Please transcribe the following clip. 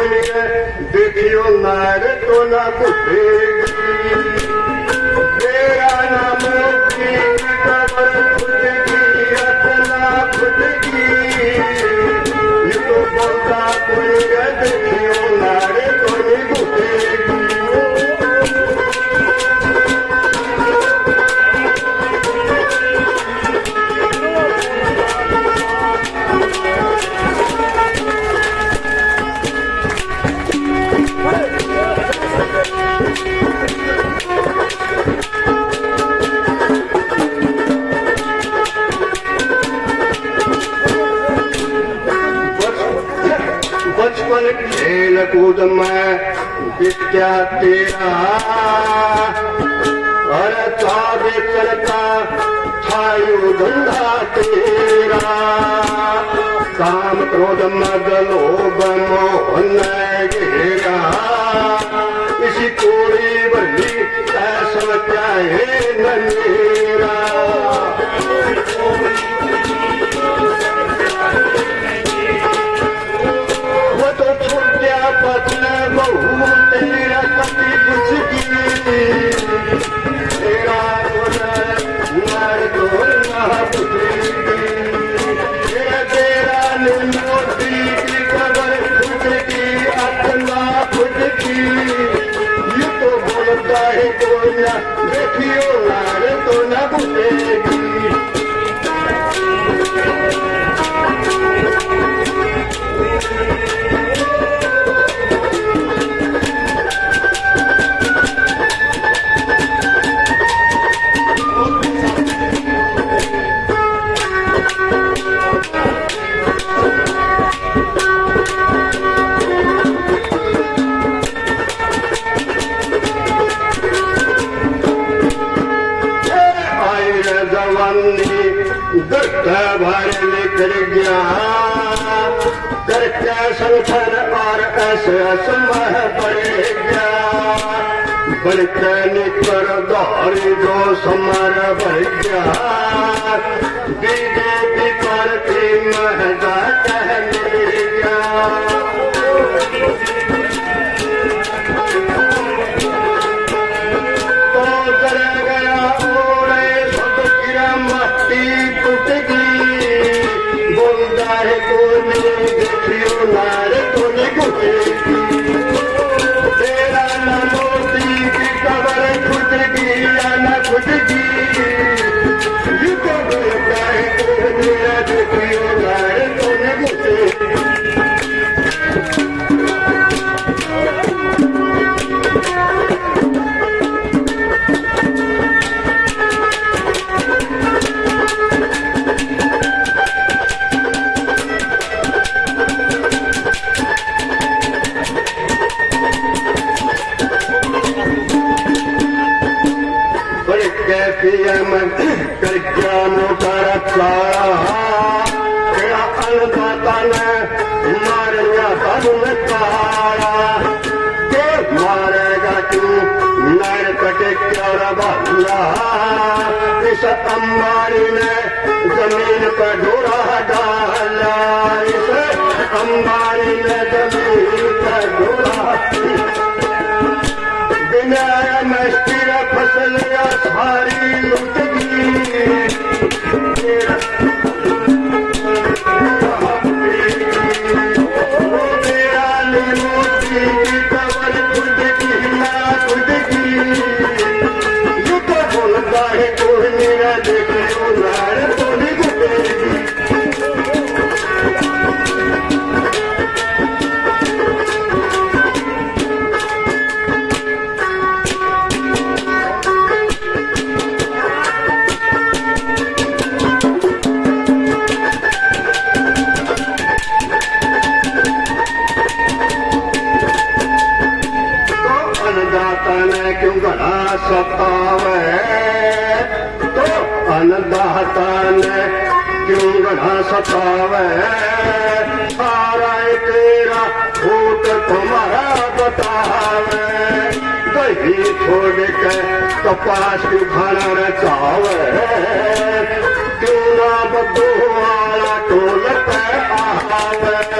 बोलिए देखियो नारे तो ना तेरा नाम खेल कूद में बित्या तेरा और कार्य करता था यो धंधा तेरा काम क्रोध मद लोभ मोह न घेरा इसी कोरी बली ऐसा क्या है न All right.